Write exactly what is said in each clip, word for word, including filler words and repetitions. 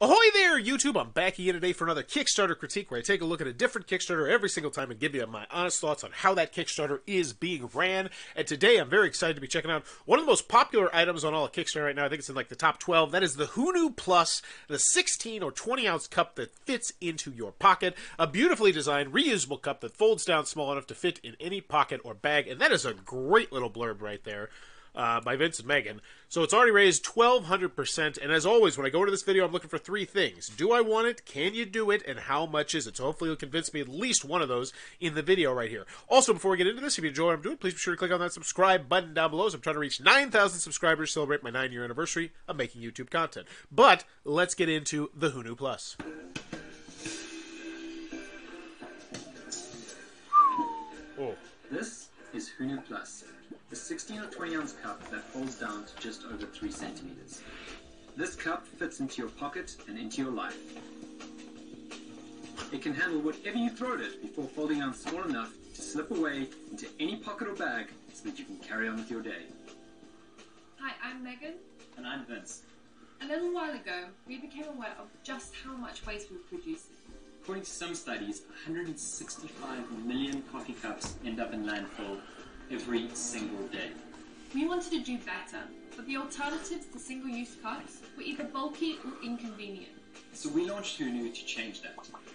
Ahoy there, YouTube! I'm back here today for another Kickstarter critique where I take a look at a different Kickstarter every single time and give you my honest thoughts on how that Kickstarter is being ran. And today I'm very excited to be checking out one of the most popular items on all of Kickstarter right now. I think it's in like the top twelve. That is the Hunu Plus, the sixteen or twenty ounce cup that fits into your pocket. A beautifully designed, reusable cup that folds down small enough to fit in any pocket or bag. And that is a great little blurb right there. Uh, by Vince and Megan. So it's already raised twelve hundred percent, and as always, when I go into this video, I'm looking for three things. Do I want it? Can you do it? And how much is it? So hopefully you'll convince me at least one of those in the video right here. Also, before we get into this, if you enjoy what I'm doing, please be sure to click on that subscribe button down below, as I'm trying to reach nine thousand subscribers to celebrate my nine year anniversary of making YouTube content. But let's get into the Hunu Plus. Oh. This is Hunu Plus. The sixteen or twenty ounce cup that folds down to just over three centimeters. This cup fits into your pocket and into your life. It can handle whatever you throw at it before folding down small enough to slip away into any pocket or bag so that you can carry on with your day. Hi, I'm Megan. And I'm Vince. A little while ago, we became aware of just how much waste we're producing. According to some studies, one hundred sixty-five million coffee cups end up in landfill every single day. We wanted to do better, but the alternatives to single-use cups were either bulky or inconvenient. So we launched Hunu to change that.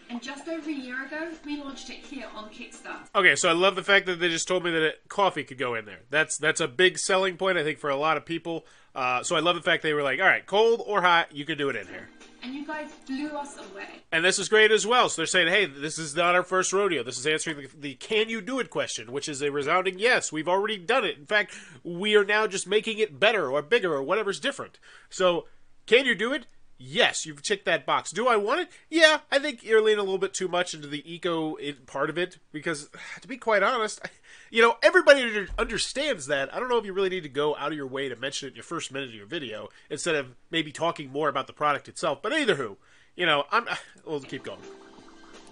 And just over a year ago, we launched it here on Kickstarter. Okay, so I love the fact that they just told me that coffee could go in there. That's that's a big selling point, I think, for a lot of people. Uh, so I love the fact they were like, all right, cold or hot, you can do it in here. And you guys blew us away. And this is great as well. So they're saying, hey, this is not our first rodeo. This is answering the, the can you do it question, which is a resounding yes. We've already done it. In fact, we are now just making it better or bigger or whatever's different. So can you do it? Yes, you've ticked that box. Do I want it? Yeah, I think you're leaning a little bit too much into the eco part of it because, to be quite honest, I, you know, everybody understands that. I don't know if you really need to go out of your way to mention it in your first minute of your video instead of maybe talking more about the product itself. But either who, you know, I'm, we'll keep going.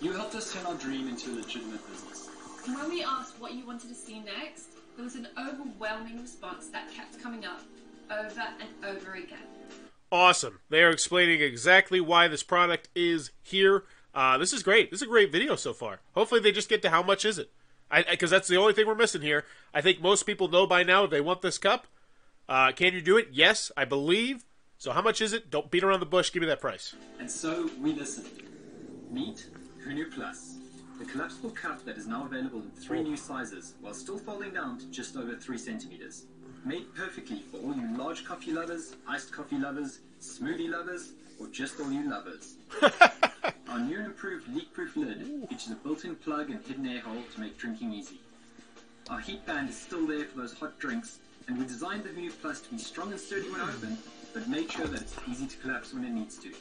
You helped us turn our dream into a legitimate business. And when we asked what you wanted to see next, there was an overwhelming response that kept coming up over and over again. Awesome. They are explaining exactly why this product is here. Uh, this is great. This is a great video so far. Hopefully they just get to how much is it. I, because that's the only thing we're missing here. I think most people know by now if they want this cup. Uh, can you do it? Yes, I believe. So how much is it? Don't beat around the bush. Give me that price. And so we listened. Meet Hunu Plus, the collapsible cup that is now available in three oh. new sizes while still folding down to just over three centimeters. Made perfectly for all you large coffee lovers, iced coffee lovers, smoothie lovers, or just all you lovers. Our new and improved leak-proof lid features a built-in plug and hidden air hole to make drinking easy. Our heat band is still there for those hot drinks, and we designed the Hunu Plus to be strong and sturdy when open, but make sure that it's easy to collapse when it needs to.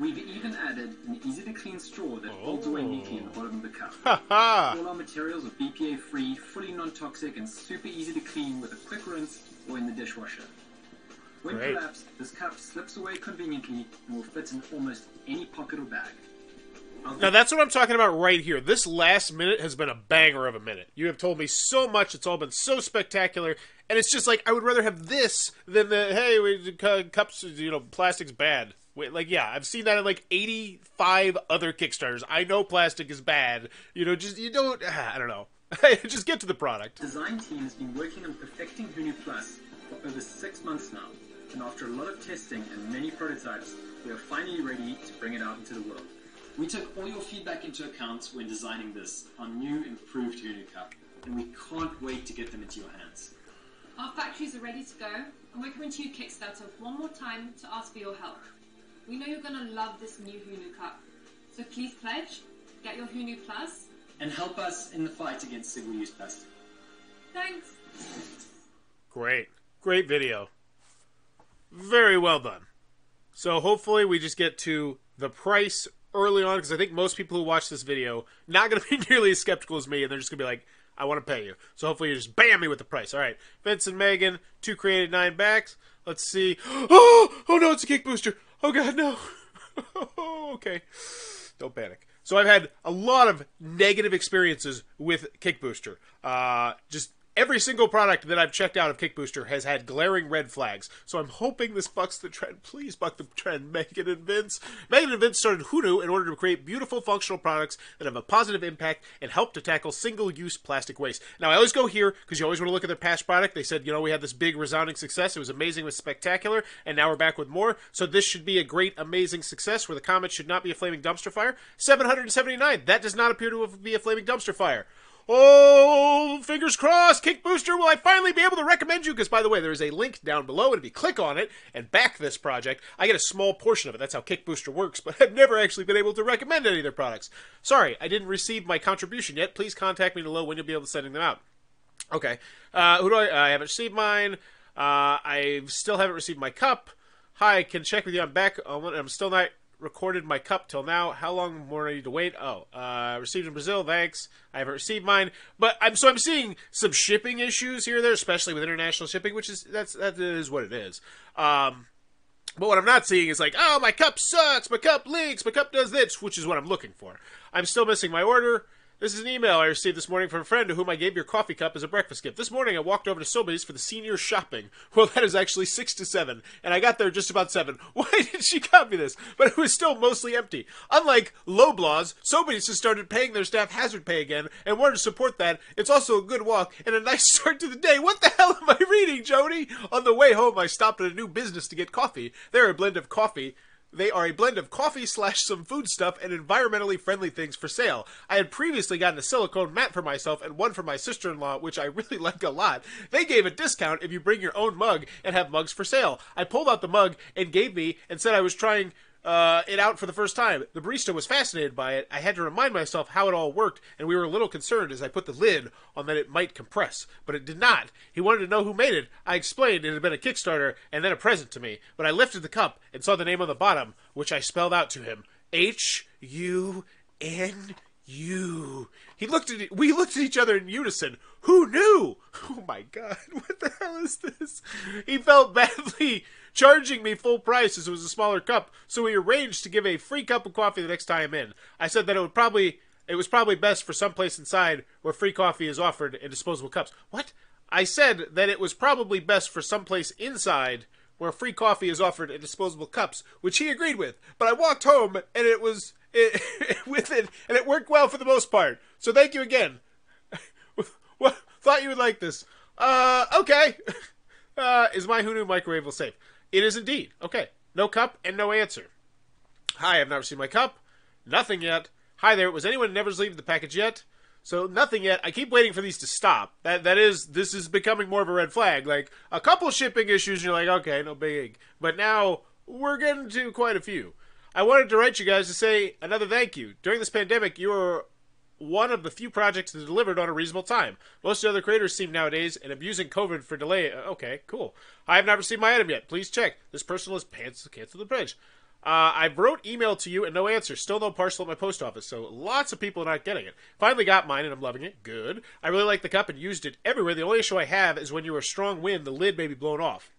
We've even added an easy-to-clean straw that folds away neatly in the bottom of the cup. All our materials are B P A-free, fully non-toxic, and super easy-to-clean with a quick rinse or in the dishwasher. When Great. collapsed, this cup slips away conveniently and will fit in almost any pocket or bag. Now, that's what I'm talking about right here. This last minute has been a banger of a minute. You have told me so much. It's all been so spectacular. And it's just like, I would rather have this than the, hey, we, cups, you know, plastic's bad. Like, yeah, I've seen that in like eighty-five other Kickstarters. I know plastic is bad. You know, just, you don't, ah, I don't know. Just get to the product. Design team has been working on perfecting Hunu Plus for over six months now. And after a lot of testing and many prototypes, we are finally ready to bring it out into the world. We took all your feedback into account when designing this, our new improved Hunu Cup. And we can't wait to get them into your hands. Our factories are ready to go. And we're coming to you, Kickstarter, one more time to ask for your help. We know you're going to love this new Hunu Cup, so please pledge, get your Hunu Plus, and help us in the fight against single-use plastic. Thanks. Great. Great video. Very well done. So hopefully we just get to the price early on, because I think most people who watch this video not going to be nearly as skeptical as me, and they're just going to be like, I want to pay you. So hopefully you just bam me with the price. All right, Vince and Megan, two created nine backs. Let's see. Oh, oh no, it's a Kick Booster. Oh, God, no. Okay. Don't panic. So I've had a lot of negative experiences with Kick Booster. Uh, just every single product that I've checked out of Kick Booster has had glaring red flags. So I'm hoping this bucks the trend. Please buck the trend, Megan and Vince. Megan and Vince started Hunu in order to create beautiful functional products that have a positive impact and help to tackle single-use plastic waste. Now, I always go here because you always want to look at their past product. They said, you know, we had this big resounding success. It was amazing. It was spectacular. And now we're back with more. So this should be a great, amazing success where the comments should not be a flaming dumpster fire. seven hundred seventy-nine. That does not appear to be a flaming dumpster fire. Oh, fingers crossed, Kick Booster, will I finally be able to recommend you? Because, by the way, there is a link down below, and if you click on it and back this project, I get a small portion of it. That's how Kick Booster works, but I've never actually been able to recommend any of their products. Sorry, I didn't receive my contribution yet. Please contact me below when you'll be able to send them out. Okay, uh, who do I, I haven't received mine. Uh, I still haven't received my cup. Hi, I can check with you on back. I'm still not recorded my cup till now. How long more do I need to wait? Oh, uh, received in Brazil, thanks. I haven't received mine, but I'm so I'm seeing some shipping issues here or there, especially with international shipping, which is, that's, that is what it is. Um, but what I'm not seeing is like, oh, my cup sucks, my cup leaks, my cup does this, which is what I'm looking for. I'm still missing my order. This is an email I received this morning from a friend to whom I gave your coffee cup as a breakfast gift. This morning I walked over to Sobey's for the senior shopping. Well, that is actually six to seven, and I got there just about seven. Why did she copy this? But it was still mostly empty. Unlike Loblaws, Sobey's has started paying their staff hazard pay again and wanted to support that. It's also a good walk and a nice start to the day. What the hell am I reading, Jody? On the way home, I stopped at a new business to get coffee. They're a blend of coffee... They are a blend of coffee slash some food stuff and environmentally friendly things for sale. I had previously gotten a silicone mat for myself and one for my sister-in-law, which I really like a lot. They gave a discount if you bring your own mug and have mugs for sale. I pulled out the mug and gave me and said I was trying... Uh, it out for the first time. The barista was fascinated by it. I had to remind myself how it all worked, and we were a little concerned as I put the lid on that it might compress, but it did not. He wanted to know who made it. I explained it had been a Kickstarter and then a present to me, but I lifted the cup and saw the name on the bottom, which I spelled out to him. H U N U. He looked at, we looked at each other in unison. Who knew? Oh my God, what the hell is this? He felt badly charging me full price as it was a smaller cup, so we arranged to give a free cup of coffee the next time in. I said that it would probably, it was probably best for some place inside where free coffee is offered in disposable cups. What? I said that it was probably best for some place inside where free coffee is offered in disposable cups, which he agreed with. But I walked home and it was it, with it, and it worked well for the most part. So thank you again. Thought you would like this. Uh, okay. Uh, is my Hunu microwave safe? It is indeed. Okay. No cup and no answer. Hi, I've not received my cup. Nothing yet. Hi there. Was anyone never received the package yet? So nothing yet. I keep waiting for these to stop. That that is, this is becoming more of a red flag. Like a couple shipping issues, and you're like, okay, no big. But now we're getting to quite a few. I wanted to write you guys to say another thank you. During this pandemic, you were one of the few projects that delivered on a reasonable time. Most of the other creators seem nowadays and abusing COVID for delay. Okay, cool. I have not received my item yet. Please check. This person has canceled the pledge. Uh, I wrote email to you and no answer. Still no parcel at my post office. So lots of people are not getting it. Finally got mine and I'm loving it. Good. I really like the cup and used it everywhere. The only issue I have is when you are a strong wind, the lid may be blown off.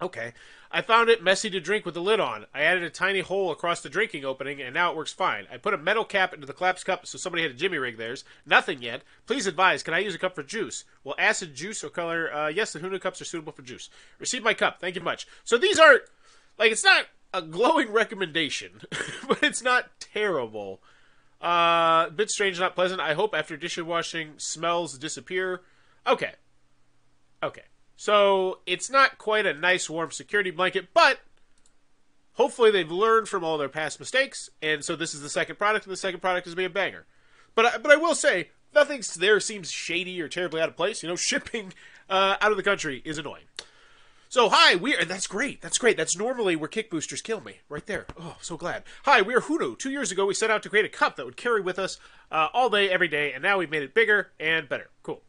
Okay. I found it messy to drink with the lid on. I added a tiny hole across the drinking opening, and now it works fine. I put a metal cap into the collapsed cup, so somebody had a jimmy rig theirs. Nothing yet. Please advise, can I use a cup for juice? Well, acid, juice, or color? Uh, yes, the Hunu cups are suitable for juice. Receive my cup. Thank you much. So these are, like, it's not a glowing recommendation, but it's not terrible. Uh, bit strange, not pleasant. I hope after dishwashing, smells disappear. Okay. Okay. So, it's not quite a nice, warm security blanket, but hopefully they've learned from all their past mistakes, and so this is the second product, and the second product is being a banger. But I, but I will say, nothing there seems shady or terribly out of place. You know, shipping uh, out of the country is annoying. So, hi, we are... That's great. That's great. That's normally where Kick Boosters kill me. Right there. Oh, so glad. Hi, we are Hunu. Two years ago, we set out to create a cup that would carry with us uh, all day, every day, and now we've made it bigger and better. Cool.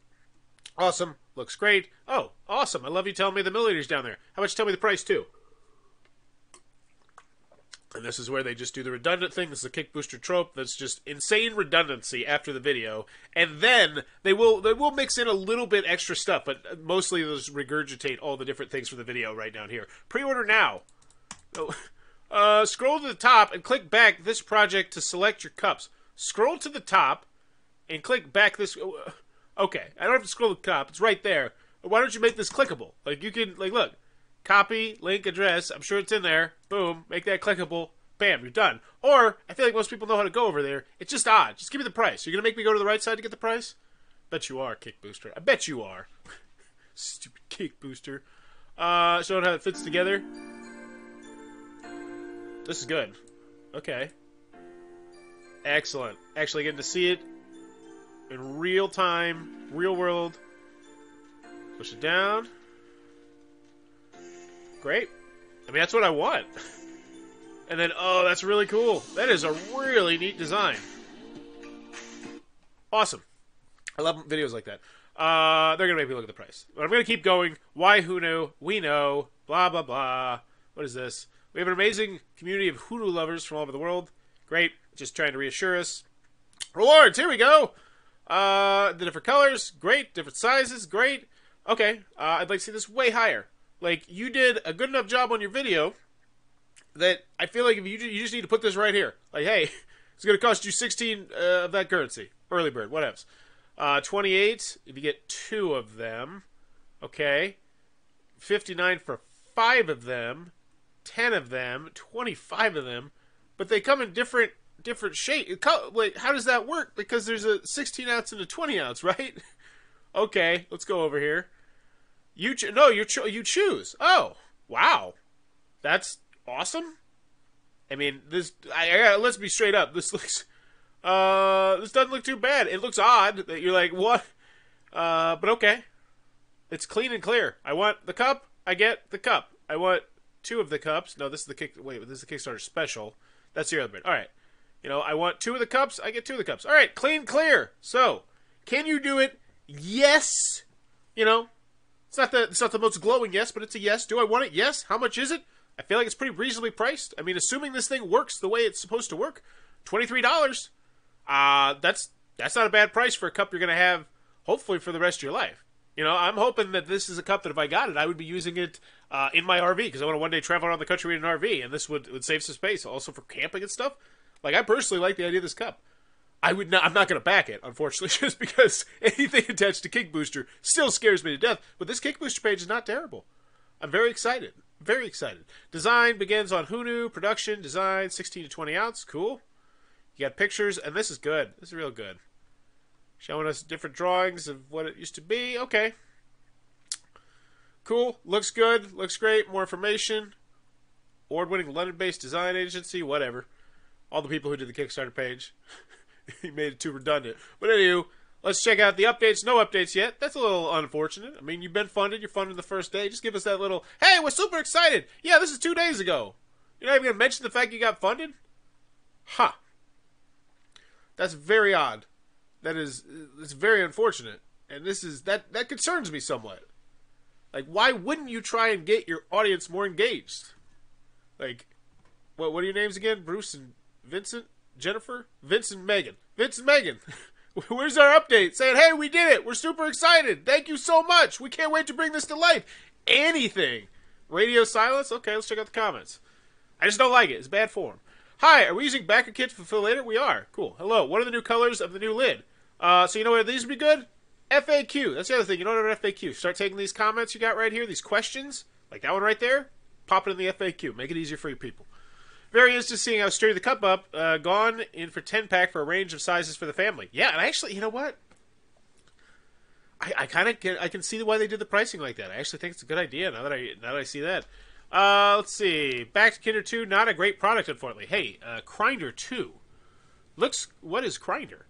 Awesome. Looks great. Oh, awesome. I love you telling me the milliliters down there. How much tell me the price, too? And this is where they just do the redundant thing. This is the Kick Booster trope. That's just insane redundancy after the video. And then they will they will mix in a little bit extra stuff, but mostly they'll just regurgitate all the different things from the video right down here. Pre-order now. Oh, uh, scroll to the top and click back this project to select your cups. Scroll to the top and click back this... Okay, I don't have to scroll the top. It's right there. Why don't you make this clickable? Like, you can, like, look. Copy, link, address. I'm sure it's in there. Boom. Make that clickable. Bam, you're done. Or, I feel like most people know how to go over there. It's just odd. Just give me the price. You're going to make me go to the right side to get the price? Bet you are, Kick Booster. I bet you are. Stupid Kick Booster. Uh, showing how it fits together. This is good. Okay. Excellent. Actually getting to see it in real time, real world. Push it down. Great. I mean, that's what I want. And then, oh, that's really cool. That is a really neat design. Awesome. I love videos like that. Uh, they're going to make me look at the price. But I'm going to keep going. Why Hunu? We know. Blah, blah, blah. What is this? We have an amazing community of Hunu lovers from all over the world. Great. Just trying to reassure us. Rewards. Here we go. Uh, the different colors. Great. Different sizes. Great. Okay. Uh, I'd like to see this way higher. Like, you did a good enough job on your video that I feel like if you, you just need to put this right here. Like, hey, it's going to cost you sixteen uh, of that currency. Early bird, whatevs. Uh, twenty-eight, if you get two of them. Okay. fifty-nine for five of them. ten of them. twenty-five of them. But they come in different different shape. Like, how does that work? Because there's a sixteen ounce and a twenty ounce, right? Okay, let's go over here. You ch No, you, ch you choose. Oh, wow. That's... awesome. I mean, this. I, I let's be straight up. This looks. Uh, this doesn't look too bad. It looks odd that you're like what, uh, but okay. It's clean and clear. I want the cup. I get the cup. I want two of the cups. No, this is the kick. Wait, this is the Kickstarter special. That's the other bit. All right. You know, I want two of the cups. I get two of the cups. All right, clean, clear. So, can you do it? Yes. You know, it's not the it's not the most glowing yes, but it's a yes. Do I want it? Yes. How much is it? I feel like it's pretty reasonably priced. I mean, assuming this thing works the way it's supposed to work, twenty-three dollars. Uh, that's that's not a bad price for a cup you're going to have, hopefully, for the rest of your life. You know, I'm hoping that this is a cup that if I got it, I would be using it uh, in my R V because I want to one day travel around the country in an R V, and this would, would save some space also for camping and stuff. Like, I personally like the idea of this cup. I would not, I'm not going to back it, unfortunately, just because anything attached to Kick Booster still scares me to death. But this Kick Booster page is not terrible. I'm very excited. Very excited. Design begins on Hunu. Production, design, sixteen to twenty ounce. Cool. You got pictures, and this is good. This is real good. Showing us different drawings of what it used to be. Okay. Cool. Looks good. Looks great. More information. Award-winning London-based design agency. Whatever. All the people who did the Kickstarter page. He made it too redundant. But anywho, let's check out the updates. No updates yet. That's a little unfortunate. I mean, you've been funded. You're funded the first day. Just give us that little, hey, we're super excited. Yeah, this is two days ago. You're not even going to mention the fact you got funded? Huh. That's very odd. That is, it's very unfortunate. And this is, that, that concerns me somewhat. Like, why wouldn't you try and get your audience more engaged? Like, what, what are your names again? Bruce and Vincent? Jennifer? Vince and Megan. Vince and Megan. Where's our update? Saying, hey, we did it. We're super excited. Thank you so much. We can't wait to bring this to life. Anything. Radio silence? Okay, let's check out the comments. I just don't like it. It's bad form. Hi, are we using Backer Kit to fulfill later? We are. Cool. Hello. What are the new colors of the new lid? Uh, so you know what? These would be good? F A Q. That's the other thing. You don't have an F A Q. Start taking these comments you got right here, these questions, like that one right there. Pop it in the F A Q. Make it easier for you people. Very interesting seeing how sturdy the cup up, uh, gone in for ten pack for a range of sizes for the family. Yeah, and actually, you know what? I, I kind of can, I can see why they did the pricing like that. I actually think it's a good idea now that I now that I see that. Uh, let's see. Back to Kinder two, not a great product, unfortunately. Hey, uh, Grindr two. Looks, what is Grindr?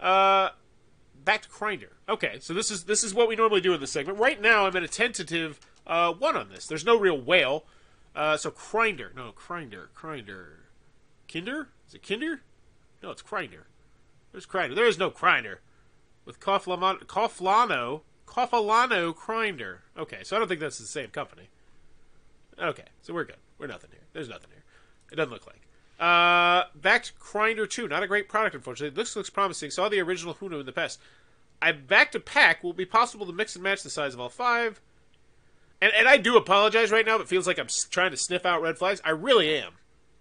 Uh, back to Grindr. Okay, so this is, this is what we normally do in this segment. Right now, I'm at a tentative uh, one on this. There's no real whale. Uh, so Grindr. No, Grindr. Grindr. Kinder? Is it Kinder? No, it's Grindr. There's Grindr. There is no Grindr. With Coughlano, Coughlano, Coughlano Grindr. Okay, so I don't think that's the same company. Okay, so we're good. We're nothing here. There's nothing here. It doesn't look like. Uh, back to Grindr two. Not a great product, unfortunately. This looks promising. Saw the original Hunu in the past. I back to pack. Will it be possible to mix and match the size of all five? And, and I do apologize right now, but it feels like I'm trying to sniff out red flags. I really am.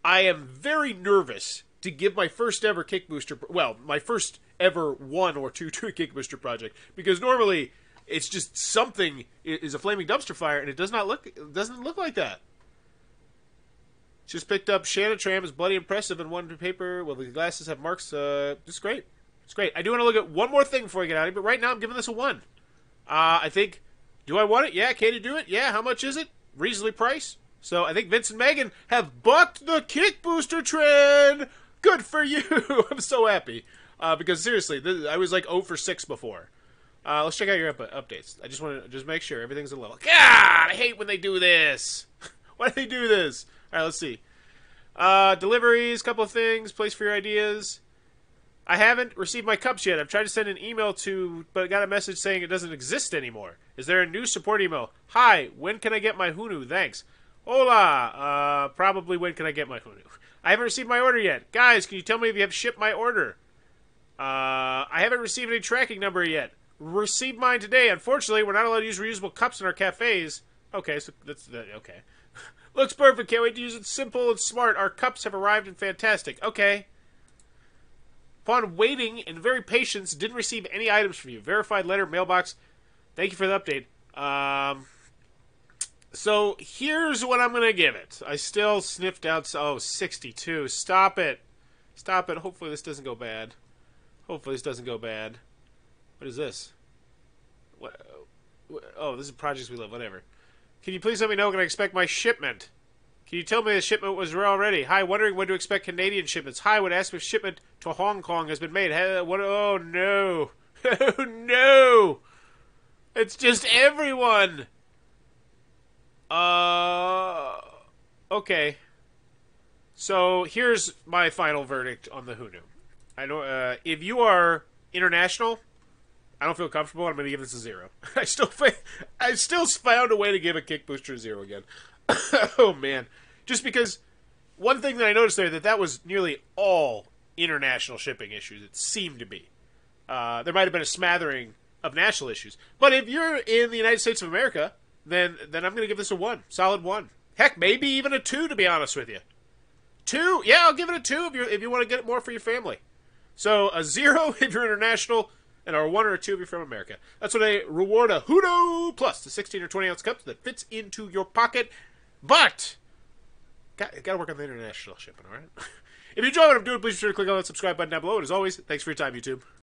I am very nervous to give my first ever Kick Booster, well, my first ever one or two to a Kick Booster project, because normally it's just something is a flaming dumpster fire, and it does not look it doesn't look like that. Just picked up Shannon Tram is bloody impressive in one paper. Well, the glasses have marks. Uh, it's great. It's great. I do want to look at one more thing before I get out of here, but right now I'm giving this a one. Uh, I think, do I want it? Yeah, Katie, do it. Yeah, how much is it? Reasonably priced. So I think Vince and Megan have bucked the Kick Booster trend. Good for you. I'm so happy. Uh, because seriously, this, I was like zero for six before. Uh, let's check out your up updates. I just want to just make sure everything's at level. God, I hate when they do this. Why do they do this? All right, let's see. Uh, deliveries, couple of things, place for your ideas. I haven't received my cups yet. I've tried to send an email to, but I got a message saying it doesn't exist anymore. Is there a new support email? Hi, when can I get my Hunu? Thanks. Hola. Uh, probably when can I get my Hunu? I haven't received my order yet. Guys, can you tell me if you have shipped my order? Uh, I haven't received any tracking number yet. Received mine today. Unfortunately, we're not allowed to use reusable cups in our cafes. Okay, so that's, that, okay. Looks perfect. Can't wait to use it. Simple and smart. Our cups have arrived and fantastic. Okay. Upon waiting and very patience, didn't receive any items from you. Verified letter, mailbox. Thank you for the update. Um, so here's what I'm going to give it. I still sniffed out. Oh, sixty-two. Stop it. Stop it. Hopefully this doesn't go bad. Hopefully this doesn't go bad. What is this? What? Oh, this is Projects We Love. Whatever. Can you please let me know when I expect my shipment? Can you tell me the shipment was there already? Hi, wondering when to expect Canadian shipments. Hi, would ask if shipment to Hong Kong has been made. Hey, what? Oh, no. Oh, no. It's just everyone. Uh, okay. So here's my final verdict on the Hunu. I know, uh, if you are international, I don't feel comfortable. I'm going to give this a zero. I still, I still found a way to give a Kick Booster a zero again. Oh man, just because one thing that I noticed there that that was nearly all international shipping issues. It seemed to be. Uh, there might have been a smattering of national issues, but if you're in the United States of America, then then I'm going to give this a one, solid one. Heck, maybe even a two to be honest with you. Two, yeah, I'll give it a two if you if you want to get it more for your family. So a zero if you're international. And our one or two of you from America. That's what I reward a Hunu Plus, the sixteen or twenty ounce cup that fits into your pocket. But, got, got to work on the international shipping, all right? If you enjoy what I'm doing, please be sure to click on that subscribe button down below. And as always, thanks for your time, YouTube.